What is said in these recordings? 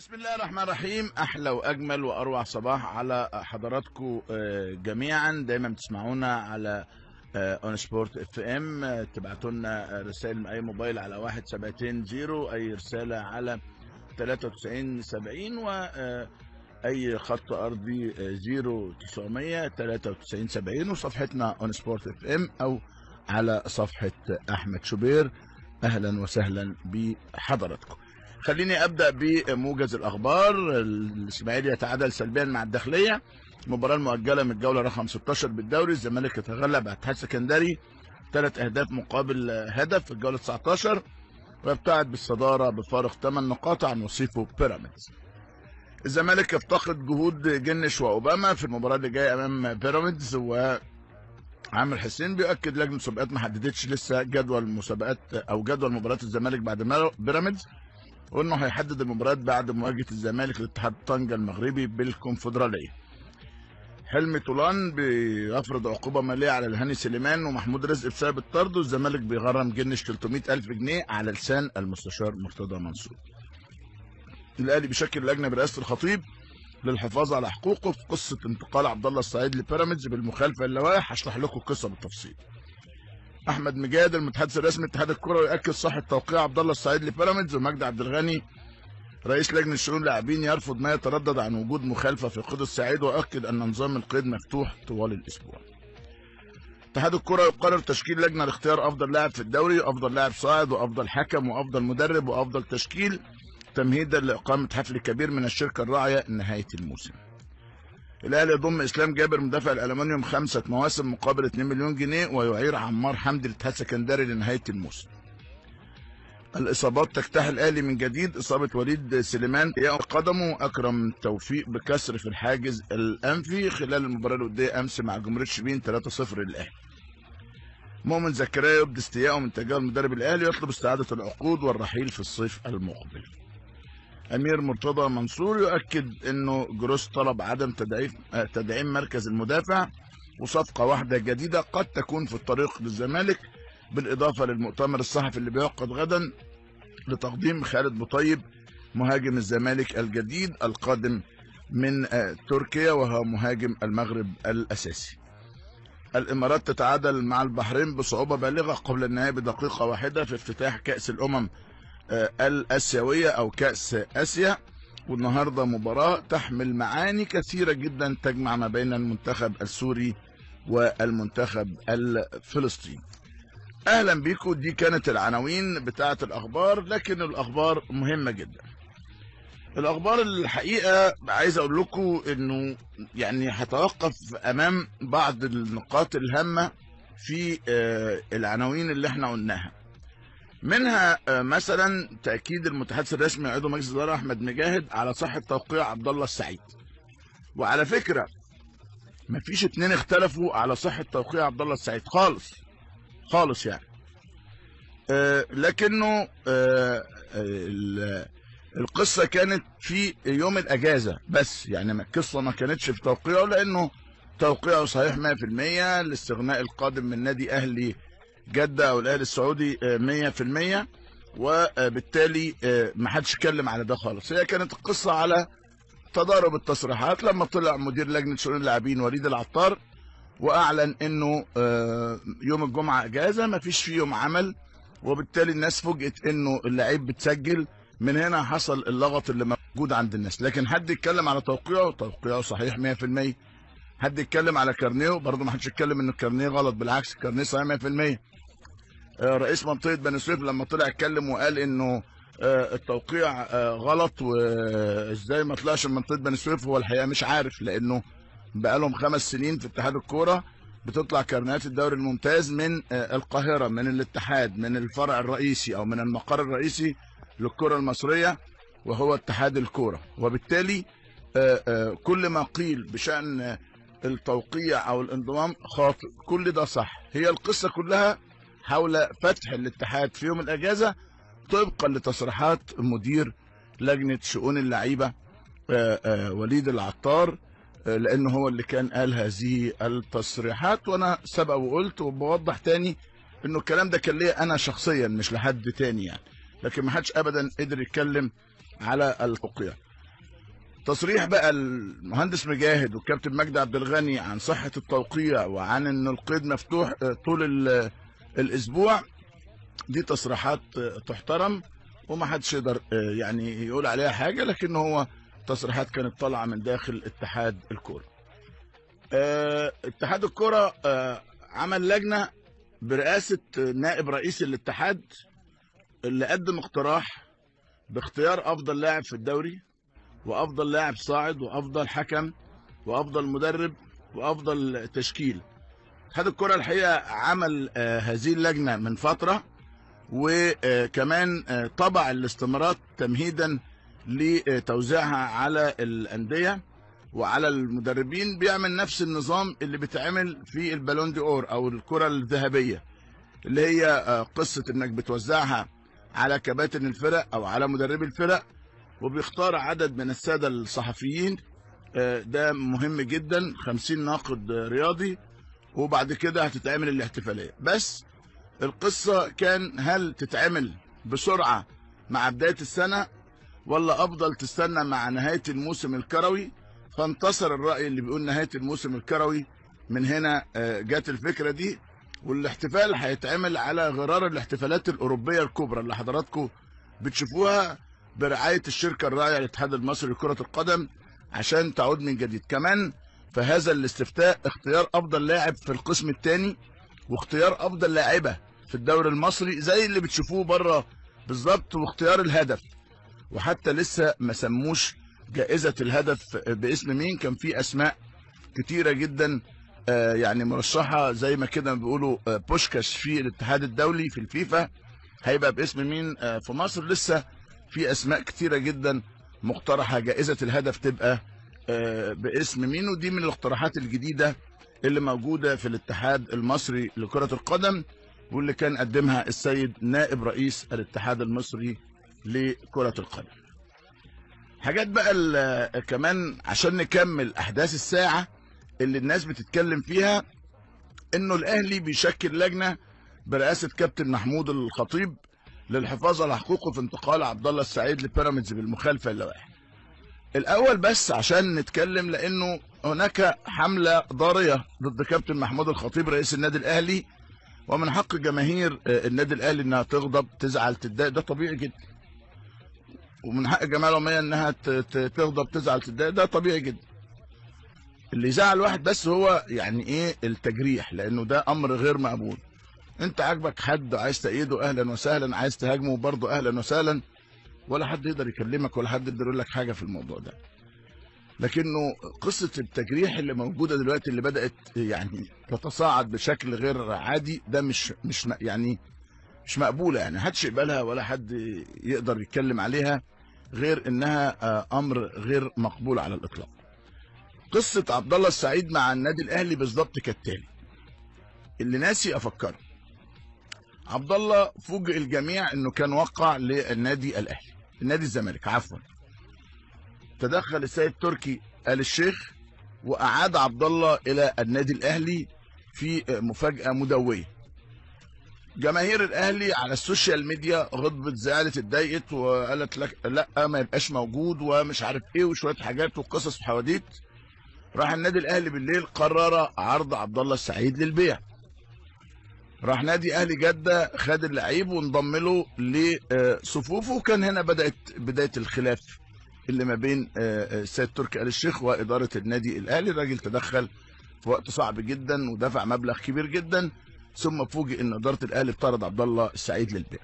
بسم الله الرحمن الرحيم. احلى واجمل واروع صباح على حضراتكم جميعا. دايما بتسمعونا على أون سبورت اف ام، تبعتوا لنا رسائل من اي موبايل على 1720، اي رساله على 9370، واي خط ارضي 0900 9370، وصفحتنا أون سبورت اف ام او على صفحه احمد شوبير. اهلا وسهلا بحضراتكم. خليني ابدا بموجز الاخبار. الاسماعيلي يتعادل سلبيا مع الداخلية، مباراة مؤجلة من الجولة رقم 16 بالدوري. الزمالك يتغلب على الاتحاد السكندري 3 أهداف مقابل هدف في الجولة 19، ويبتعد بالصدارة بفارق 8 نقاط عن وصيفه بيراميدز. الزمالك يفتقد جهود جنش واوباما في المباراة اللي جاية امام بيراميدز. وعامر حسين بيؤكد لجنة مسابقات ما حددتش لسه جدول مسابقات او جدول مباريات الزمالك بعد بيراميدز، وانه هيحدد المباريات بعد مواجهه الزمالك لاتحاد طنجه المغربي بالكونفدراليه. حلمي طولان بيفرض عقوبه ماليه على الهاني سليمان ومحمود رزق بسبب الطرد، والزمالك بيغرم جنش 300,000 جنيه على لسان المستشار مرتضى منصور. الاهلي بيشكل لجنه برئاسه الخطيب للحفاظ على حقوقه في قصه انتقال عبد الله السعيد لبيراميدز بالمخالفه للوائح، هشرح لكم القصه بالتفصيل. احمد مجاد المتحدث الرسمي لاتحاد الكرة يؤكد صحة توقيع عبد الله السعيد لبيراميدز، ومجدي عبد الغني رئيس لجنة شؤون اللاعبين يرفض ما يتردد عن وجود مخالفة في قيد السعيد، واكد ان نظام القيد مفتوح طوال الاسبوع. اتحاد الكرة يقرر تشكيل لجنة لاختيار افضل لاعب في الدوري، افضل لاعب صاعد، وافضل حكم، وافضل مدرب، وافضل تشكيل، تمهيدا لاقامة حفل كبير من الشركة الراعية نهاية الموسم. الاهلي يضم اسلام جابر مدافع الألمانيوم 5 مواسم مقابل 2 مليون جنيه، ويعير عمار حمدي الاتحاد السكندري لنهايه الموسم. الاصابات تجتاح الاهلي من جديد، اصابه وليد سليمان قدمه، اكرم توفيق بكسر في الحاجز الانفي خلال المباراه الوديه امس مع جمهورية شبين 3-0 للاهلي. مؤمن زكريا يبدي استيائه من تجاه المدرب الاهلي، يطلب استعاده العقود والرحيل في الصيف المقبل. امير مرتضى منصور يؤكد انه جروس طلب عدم تدعيم مركز المدافع، وصفقه واحده جديده قد تكون في الطريق للزمالك، بالاضافه للمؤتمر الصحفي اللي بيعقد غدا لتقديم خالد بوطيب مهاجم الزمالك الجديد القادم من تركيا، وهو مهاجم المغرب الاساسي. الامارات تتعادل مع البحرين بصعوبه بالغه قبل النهايه ب1 دقيقة في افتتاح كأس الأمم الاسيويه او كاس اسيا، والنهارده مباراه تحمل معاني كثيره جدا تجمع ما بين المنتخب السوري والمنتخب الفلسطيني. اهلا بيكم، دي كانت العناوين بتاعه الاخبار، لكن الاخبار مهمه جدا. الاخبار الحقيقه عايز اقول لكم انه يعني هتوقف امام بعض النقاط الهامه في العناوين اللي احنا قلناها، منها مثلا تاكيد المتحدث الرسمي عضو مجلس الاداره احمد مجاد على صحه توقيع عبد الله السعيد. وعلى فكره مفيش 2 اختلفوا على صحه توقيع عبد الله السعيد خالص خالص يعني، لكنه القصه كانت في يوم الاجازه بس، يعني القصه ما كانتش في توقيعه، لانه توقيعه صحيح 100% لاستغناء القادم من نادي اهلي جده او الاهلي السعودي 100%، وبالتالي ما حدش اتكلم على ده خالص. هي كانت القصه على تضارب التصريحات لما طلع مدير لجنه شؤون اللاعبين وليد العطار واعلن انه يوم الجمعه اجازه ما فيش فيه يوم عمل، وبالتالي الناس فوجئت انه اللعيب بتسجل، من هنا حصل اللغط اللي موجود عند الناس. لكن حد يتكلم على توقيعه صحيح 100%، حد يتكلم على كارنيه برضه ما حدش يتكلم ان الكارنيه غلط، بالعكس الكارنيه صحيح 100%. رئيس منطقه بن سويف لما طلع اتكلم وقال انه التوقيع غلط، وازاي ما طلعش من منطقه بن سويف، هو الحقيقه مش عارف، لانه بقالهم 5 سنين في اتحاد الكوره بتطلع كارنيهات الدوري الممتاز من القاهره، من الاتحاد، من الفرع الرئيسي او من المقر الرئيسي للكره المصريه وهو اتحاد الكوره، وبالتالي كل ما قيل بشان التوقيع او الانضمام خاطئ، كل ده صح. هي القصه كلها حول فتح الاتحاد في يوم الاجازه طبقا لتصريحات مدير لجنه شؤون اللعيبه وليد العطار، لان هو اللي كان قال هذه التصريحات. وانا سبق وقلت وبوضح تاني انه الكلام ده كان ليا انا شخصيا مش لحد تاني يعني، لكن ما حدش ابدا قدر يتكلم على التوقيع. تصريح بقى المهندس مجاهد والكابتن مجدي عبد الغني عن صحة التوقيع وعن ان القيد مفتوح طول الاسبوع، دي تصريحات تحترم ومحدش يقدر يعني يقول عليها حاجة، لكن هو تصريحات كانت طالعة من داخل اتحاد الكرة. اتحاد الكرة عمل لجنة برئاسة نائب رئيس الاتحاد اللي قدم اقتراح باختيار افضل لاعب في الدوري وافضل لاعب صاعد وافضل حكم وافضل مدرب وافضل تشكيل. اتحاد الكرة الحقيقة عمل هذه اللجنة من فترة، وكمان طبع الاستمارات تمهيدا لتوزيعها على الأندية وعلى المدربين. بيعمل نفس النظام اللي بيتعمل في البالون دي اور او الكرة الذهبية، اللي هي قصة انك بتوزعها على كباتن الفرق او على مدربي الفرق، وبيختار عدد من السادة الصحفيين، ده مهم جدا، 50 ناقد رياضي، وبعد كده هتتعمل الاحتفالية. بس القصة كان هل تتعمل بسرعة مع بداية السنة ولا أفضل تستنى مع نهاية الموسم الكروي؟ فانتصر الرأي اللي بيقول نهاية الموسم الكروي، من هنا جت الفكرة دي، والاحتفال هيتعمل على غرار الاحتفالات الأوروبية الكبرى اللي حضراتكم بتشوفوها برعاية الشركة الراعية الاتحاد المصري لكرة القدم عشان تعود من جديد. كمان في هذا الاستفتاء اختيار أفضل لاعب في القسم الثاني واختيار أفضل لاعبة في الدوري المصري زي اللي بتشوفوه بره بالظبط، واختيار الهدف، وحتى لسه ما سموش جائزة الهدف باسم مين. كان في أسماء كتيرة جدا يعني مرشحة زي ما كده بيقولوا بوشكاش في الاتحاد الدولي في الفيفا هيبقى باسم مين في مصر. لسه في أسماء كتيرة جدا مقترحة جائزة الهدف تبقى باسم مين، ودي من الاقتراحات الجديدة اللي موجودة في الاتحاد المصري لكرة القدم، واللي كان قدمها السيد نائب رئيس الاتحاد المصري لكرة القدم. حاجات بقى كمان عشان نكمل أحداث الساعة اللي الناس بتتكلم فيها، إنه الأهلي بيشكل لجنة برئاسة كابتن محمود الخطيب للحفاظ على حقوقه في انتقال عبد الله السعيد لبيراميدز بالمخالفة اللوائح. الأول بس عشان نتكلم، لأنه هناك حملة ضارية ضد كابتن محمود الخطيب رئيس النادي الأهلي، ومن حق جماهير النادي الأهلي إنها تغضب، تزعل، تتضايق، ده طبيعي جدا. ومن حق الجماهير العمومية إنها تغضب، تزعل، تتضايق، ده طبيعي جدا. اللي يزعل واحد بس هو يعني إيه التجريح، لأنه ده أمر غير مقبول. أنت عاجبك حد عايز تأيده أهلا وسهلا، عايز تهاجمه برضه أهلا وسهلا، ولا حد يقدر يكلمك ولا حد يقدر يقول لك حاجة في الموضوع ده. لكنه قصة التجريح اللي موجودة دلوقتي اللي بدأت يعني تتصاعد بشكل غير عادي، ده مش مقبولة، يعني محدش يقبلها ولا حد يقدر يتكلم عليها، غير انها امر غير مقبول على الاطلاق. قصة عبد الله السعيد مع النادي الاهلي بالظبط كالتالي، اللي ناسي افكره. عبد الله فوجئ الجميع انه كان وقع للنادي الاهلي، النادي الزمالك عفوا. تدخل السيد تركي ال الشيخ واعاد عبد الله الى النادي الاهلي في مفاجأة مدوية. جماهير الاهلي على السوشيال ميديا غضبت، زعلت، اتضايقت، وقالت لك لا ما يبقاش موجود ومش عارف ايه وشويه حاجات وقصص وحواديت. راح النادي الاهلي بالليل قرر عرض عبد الله السعيد للبيع. راح نادي اهلي جده خد اللعيب وانضم له لصفوفه، وكان هنا بدات بدايه الخلاف اللي ما بين السيد تركي آل الشيخ واداره النادي الاهلي. الراجل تدخل في وقت صعب جدا ودفع مبلغ كبير جدا، ثم فوجئ ان اداره الاهلي بتعرض عبد الله السعيد للبيع.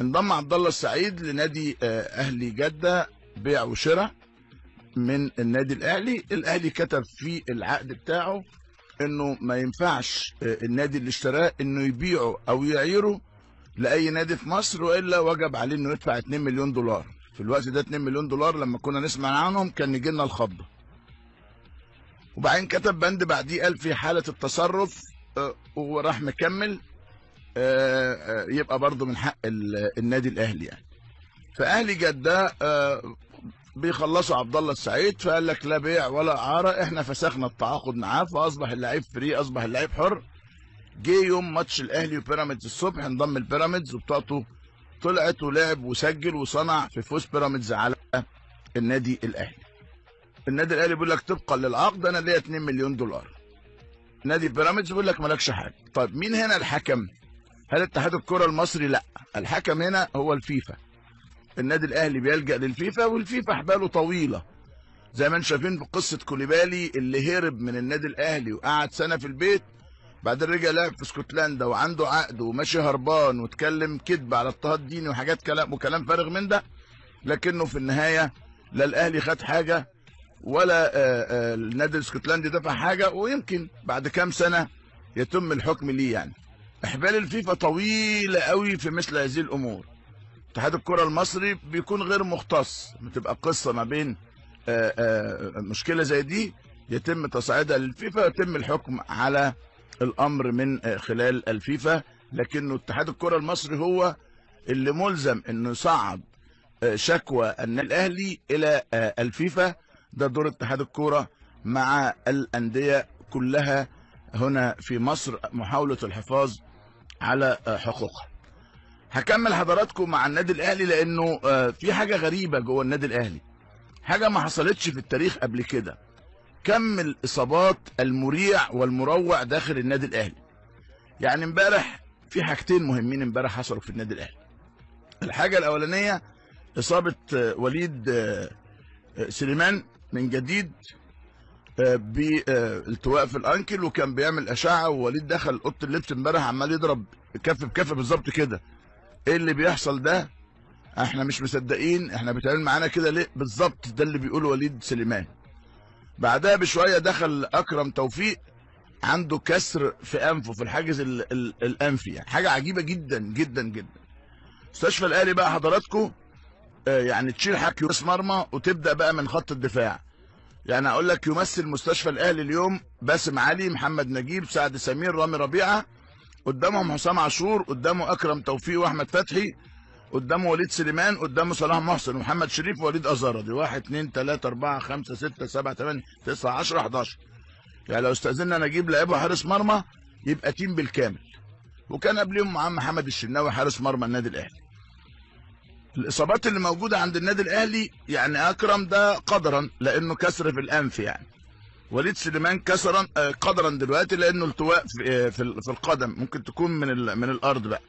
انضم عبد الله السعيد لنادي اهلي جده، بيع وشراء من النادي الاهلي. الاهلي كتب في العقد بتاعه انه ما ينفعش النادي اللي اشتراه انه يبيعه او يعيره لاي نادي في مصر، والا وجب عليه انه يدفع 2 مليون دولار. في الوقت ده 2 مليون دولار لما كنا نسمع عنهم كان يجي لنا الخضه. وبعدين كتب بند بعديه قال في حاله التصرف، وراح مكمل يبقى برضه من حق النادي الاهلي يعني. فاهلي جده بيخلصوا عبد الله السعيد، فقال لك لا بيع ولا اعاره، احنا فسخنا التعاقد معاه، فاصبح اللعيب فري، اصبح اللعيب حر. جه يوم ماتش الاهلي وبيراميدز الصبح، انضم البيراميدز وبطاقته طلعت ولعب وسجل وصنع في فوز بيراميدز على النادي الاهلي. النادي الاهلي بيقول لك طبقا للعقد انا ليا 2 مليون دولار. نادي بيراميدز بيقول لك مالكش حاجه. طيب مين هنا الحكم؟ هل اتحاد الكرة المصري؟ لا، الحكم هنا هو الفيفا. النادي الاهلي بيلجأ للفيفا، والفيفا حباله طويله زي ما انتم شايفين بقصه كوليبالي اللي هرب من النادي الاهلي وقعد سنه في البيت، بعدين رجع لعب في اسكتلندا وعنده عقد وماشي هربان واتكلم كذب على اضطهاد ديني وحاجات كلام وكلام فارغ من ده، لكنه في النهايه لا الاهلي خد حاجه ولا النادي الاسكتلندي دفع حاجه، ويمكن بعد كام سنه يتم الحكم ليه. يعني احبال الفيفا طويله قوي في مثل هذه الامور. اتحاد الكره المصري بيكون غير مختص، بتبقى قصه ما بين مشكله زي دي يتم تصعيدها للفيفا ويتم الحكم على الامر من خلال الفيفا، لكنه اتحاد الكره المصري هو اللي ملزم انه يصعد شكوى النادي الاهلي الى الفيفا. ده دور اتحاد الكوره مع الانديه كلها هنا في مصر، محاوله الحفاظ على حقوقها. هكمل حضراتكم مع النادي الاهلي لانه في حاجه غريبه جوه النادي الاهلي، حاجه ما حصلتش في التاريخ قبل كده. كم الاصابات المريع والمروع داخل النادي الاهلي. يعني امبارح في حاجتين مهمين امبارح حصلوا في النادي الاهلي. الحاجه الاولانيه اصابه وليد سليمان من جديد بالتواء في الانكل، وكان بيعمل اشعه ووليد دخل اوضه اللبس امبارح عمال يضرب كف بكف بالظبط كده. ايه اللي بيحصل ده؟ احنا مش مصدقين، احنا بيتعمل معانا كده ليه؟ بالظبط ده اللي بيقوله وليد سليمان. بعدها بشويه دخل اكرم توفيق عنده كسر في انفه في الحاجز الانفي، يعني حاجه عجيبه جدا جدا جدا. مستشفى الاهلي بقى حضراتكم يعني تشيل حكي راس مرمى وتبدا بقى من خط الدفاع. يعني اقول لك يمثل مستشفى الاهلي اليوم باسم علي، محمد نجيب، سعد سمير، رامي ربيعه، قدامهم حسام عاشور، قدامه اكرم توفيق واحمد فتحي، قدامه وليد سليمان، قدامه صلاح محسن ومحمد شريف ووليد ازرضي. 1 2 3 4 5 6 7 8 9 10 11. يعني لو استاذنا انا اجيب لعيبه حارس مرمى يبقى تيم بالكامل. وكان قبلهم معاه محمد الشناوي حارس مرمى النادي الاهلي. الاصابات اللي موجوده عند النادي الاهلي يعني اكرم ده قدرا لانه كسر في الانف، يعني وليد سليمان كسرا قدرا دلوقتي لانه التواء في القدم ممكن تكون من الارض بقى.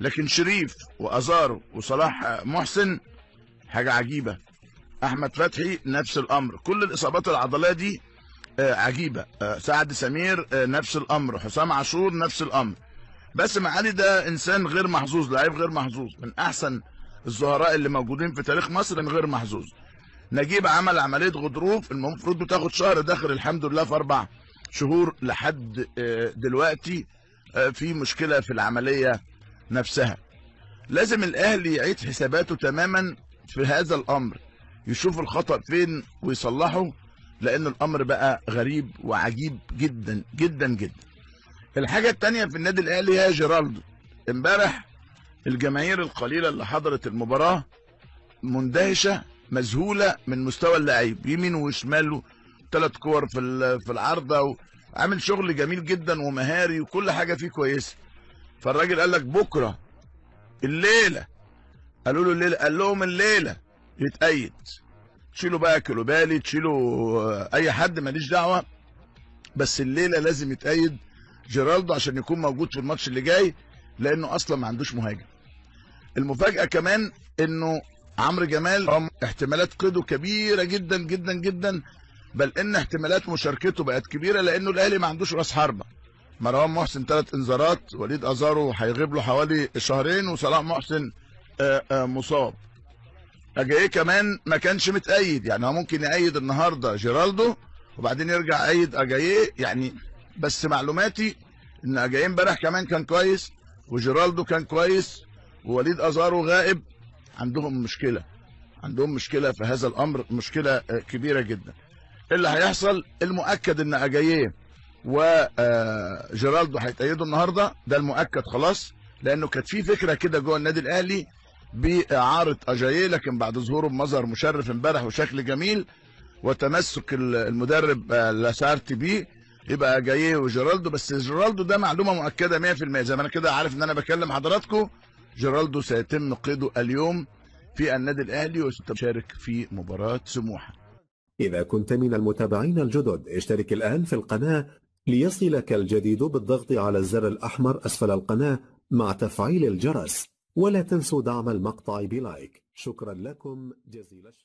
لكن شريف وازارو وصلاح محسن حاجه عجيبه، احمد فتحي نفس الامر. كل الاصابات العضليه دي عجيبه. سعد سمير نفس الامر، حسام عاشور نفس الامر. باسم علي ده انسان غير محظوظ، لعيب غير محظوظ، من احسن الزهراء اللي موجودين في تاريخ مصر غير محظوظ. نجيب عمل عمليه غضروف المفروض بتاخد شهر، داخل الحمد لله في 4 شهور لحد دلوقتي في مشكله في العمليه نفسها. لازم الاهلي يعيد حساباته تماما في هذا الامر، يشوف الخطا فين ويصلحه، لان الامر بقى غريب وعجيب جدا جدا جدا. الحاجه الثانيه في النادي الاهلي هي جيرالدو. امبارح الجماهير القليله اللي حضرت المباراه مندهشه مذهوله من مستوى اللعيب، يمين وشماله 3 كور في العارضه، وعامل شغل جميل جدا ومهاري وكل حاجه فيه كويسه. فالراجل قال لك بكره الليله، قالوا له الليله، قال لهم الليله يتأيد، تشيلوا بقى كلوبالي، تشيلوا اي حد ماليش دعوه، بس الليله لازم يتأيد جيرالدو عشان يكون موجود في الماتش اللي جاي، لانه اصلا ما عندوش مهاجم. المفاجاه كمان انه عمرو جمال احتمالات قيده كبيره جدا جدا جدا، بل ان احتمالات مشاركته بقت كبيره لانه الاهلي ما عندوش راس حربه. مروان محسن 3 انذارات، وليد ازارو هيغيب له حوالي 2 شهر، وصلاح محسن مصاب. اجايه كمان ما كانش متأيد، يعني هو ممكن يأيد النهارده جيرالدو وبعدين يرجع يأيد اجايه، يعني بس معلوماتي ان اجايه امبارح كمان كان كويس، وجيرالدو كان كويس، ووليد ازارو غائب. عندهم مشكله في هذا الامر، مشكله كبيره جدا. اللي هيحصل المؤكد ان اجايه وجيرالدو هيتأيدوا النهارده، ده المؤكد خلاص، لانه كانت في فكره كده جوه النادي الاهلي باعاره اجايه، لكن بعد ظهوره بمظهر مشرف امبارح وشكل جميل وتمسك المدرب لاسارتي بيه، يبقى اجايه وجيرالدو. بس جيرالدو ده معلومه مؤكده 100%، زي ما انا كده عارف ان انا بكلم حضراتكم، جيرالدو سيتم قيده اليوم في النادي الاهلي وستشارك في مباراه سموحه. إذا كنت من المتابعين الجدد اشترك الآن في القناة ليصلك الجديد بالضغط على الزر الأحمر أسفل القناة مع تفعيل الجرس، ولا تنسوا دعم المقطع بلايك. شكرا لكم جزيلا الشكر.